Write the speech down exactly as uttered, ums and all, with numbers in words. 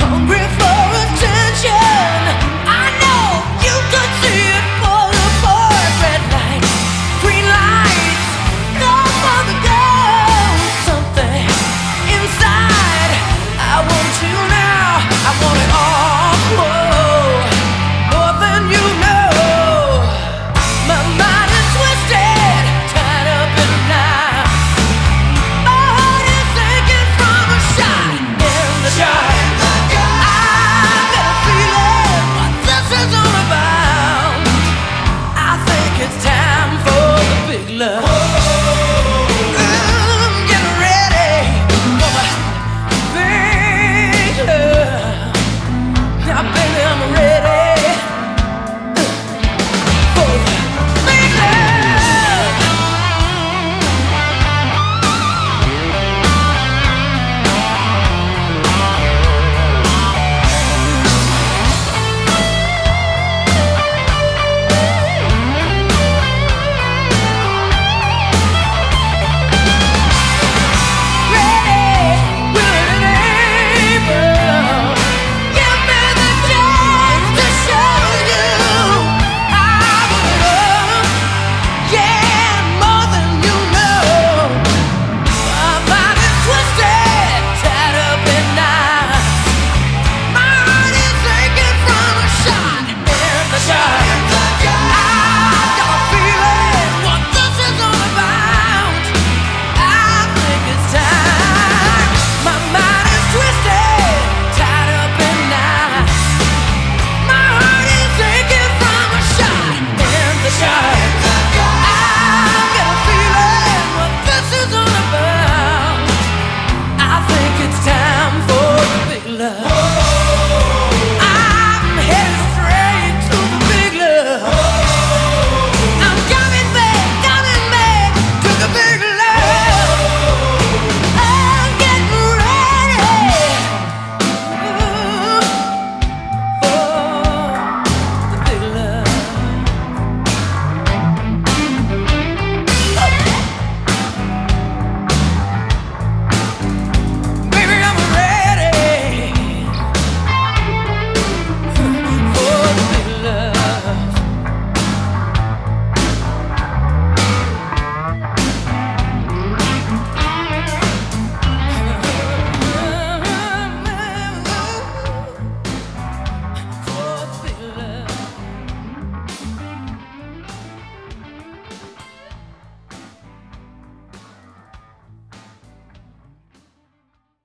hungry for attention.